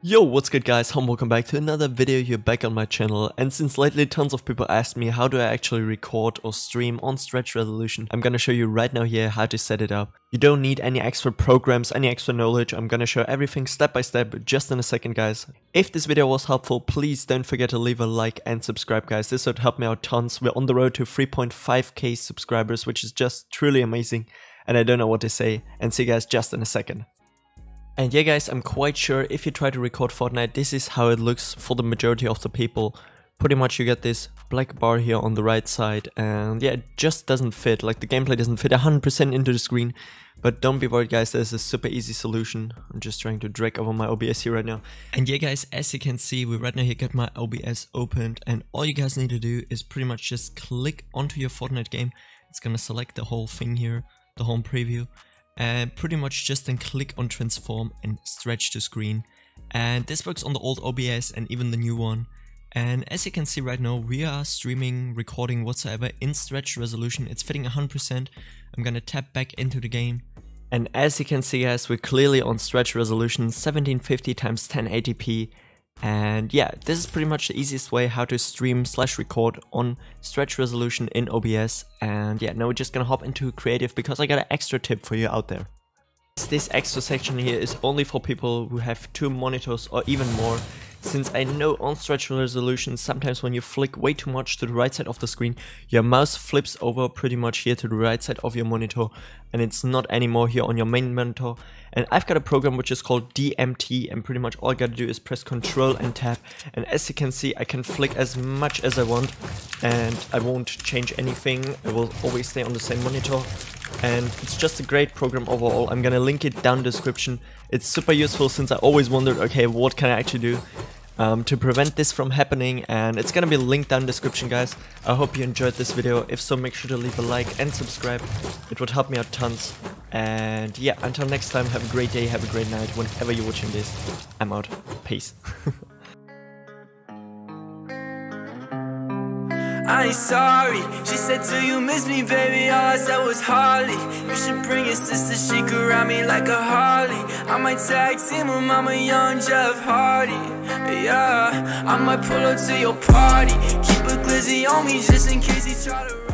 Yo, what's good guys, and welcome back to another video here back on my channel. And since lately tons of people asked me how do I actually record or stream on stretch resolution, I'm gonna show you right now here how to set it up. You don't need any extra programs, any extra knowledge. I'm gonna show everything step by step just in a second guys. If this video was helpful, please don't forget to leave a like and subscribe guys. This would help me out tons. We're on the road to 3.5k subscribers, which is just truly amazing, and I don't know what to say. And see you guys just in a second. And yeah guys, I'm quite sure if you try to record Fortnite, this is how it looks for the majority of the people. Pretty much you get this black bar here on the right side, and yeah, it just doesn't fit, like the gameplay doesn't fit 100% into the screen. But don't be worried guys, there's a super easy solution. I'm just trying to drag over my OBS here right now. And yeah guys, as you can see, we right now here got my OBS opened, and all you guys need to do is pretty much just click onto your Fortnite game. It's gonna select the whole thing here, the home preview. And pretty much just then click on transform and stretch the screen. And this works on the old OBS and even the new one. And as you can see right now, we are streaming, recording whatsoever in stretch resolution. It's fitting 100%. I'm gonna tap back into the game. And as you can see guys, we're clearly on stretch resolution, 1750 x 1080p. And yeah, this is pretty much the easiest way how to stream slash record on stretch resolution in OBS. And yeah, now we're just gonna hop into creative because I got an extra tip for you out there. This extra section here is only for people who have two monitors or even more, since I know on stretch resolution sometimes when you flick way too much to the right side of the screen, your mouse flips over pretty much here to the right side of your monitor, and it's not anymore here on your main monitor. And I've got a program which is called DMT, and pretty much all I gotta do is press Ctrl and tab, and as you can see I can flick as much as I want and I won't change anything. I will always stay on the same monitor, and it's just a great program overall. I'm gonna link it down in the description. It's super useful since I always wondered, okay, what can I actually do to prevent this from happening, and it's gonna be linked down in the description guys. I hope you enjoyed this video. If so, make sure to leave a like and subscribe. It would help me out tons. And yeah, until next time, have a great day, have a great night, whenever you're watching this. I'm out. Peace. I ain't sorry. She said, do you miss me, baby? All I said was Harley. You should bring your sister, she could ride me like a Harley. I might tag team him, I'm a young Jeff Hardy. Yeah, I might pull up to your party. Keep a glizzy on me just in case he try to